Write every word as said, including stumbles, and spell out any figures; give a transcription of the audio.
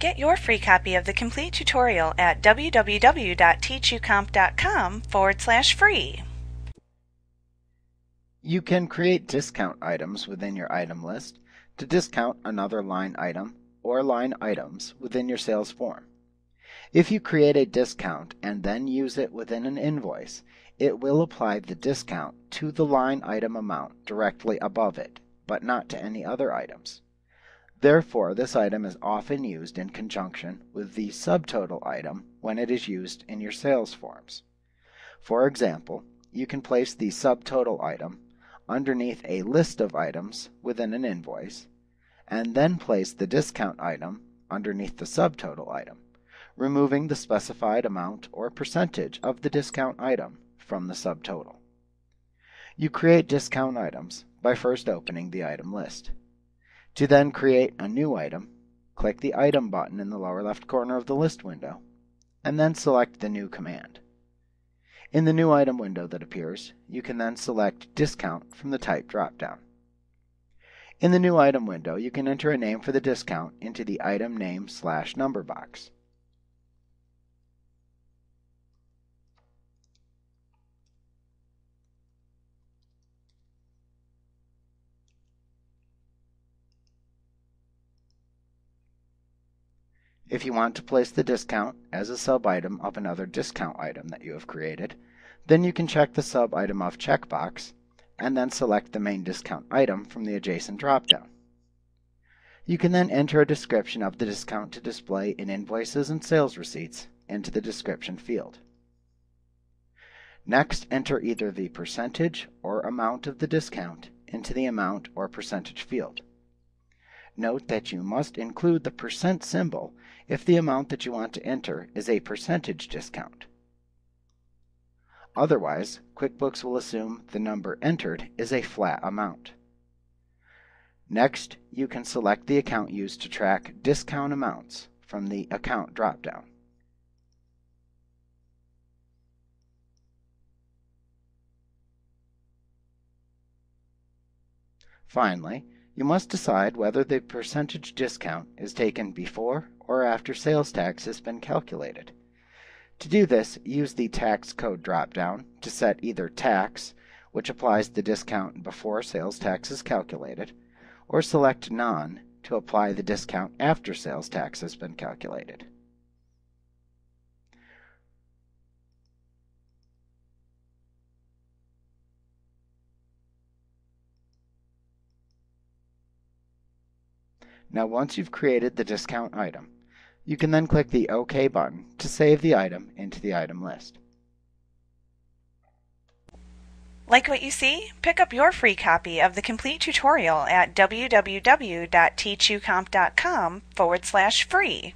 Get your free copy of the complete tutorial at www.teachucomp.com forward slash free. You can create discount items within your item list to discount another line item or line items within your sales form. If you create a discount and then use it within an invoice, it will apply the discount to the line item amount directly above it, but not to any other items. Therefore, this item is often used in conjunction with the subtotal item when it is used in your sales forms. For example, you can place the subtotal item underneath a list of items within an invoice, and then place the discount item underneath the subtotal item, removing the specified amount or percentage of the discount item from the subtotal. You create discount items by first opening the item list. To then create a new item, click the Item button in the lower left corner of the list window, and then select the new command. In the new item window that appears, you can then select Discount from the type dropdown. In the new item window, you can enter a name for the discount into the Item Name slash Number box. If you want to place the discount as a sub-item of another discount item that you have created, then you can check the sub-item of checkbox and then select the main discount item from the adjacent drop-down. You can then enter a description of the discount to display in invoices and sales receipts into the description field. Next, enter either the percentage or amount of the discount into the amount or percentage field. Note that you must include the percent symbol if the amount that you want to enter is a percentage discount. Otherwise, QuickBooks will assume the number entered is a flat amount. Next, you can select the account used to track discount amounts from the Account dropdown. Finally, you must decide whether the percentage discount is taken before or after sales tax has been calculated. To do this, use the Tax Code dropdown to set either Tax, which applies the discount before sales tax is calculated, or select None to apply the discount after sales tax has been calculated. Now, once you've created the discount item, you can then click the OK button to save the item into the item list. Like what you see? Pick up your free copy of the complete tutorial at www.teachucomp.com forward slash free.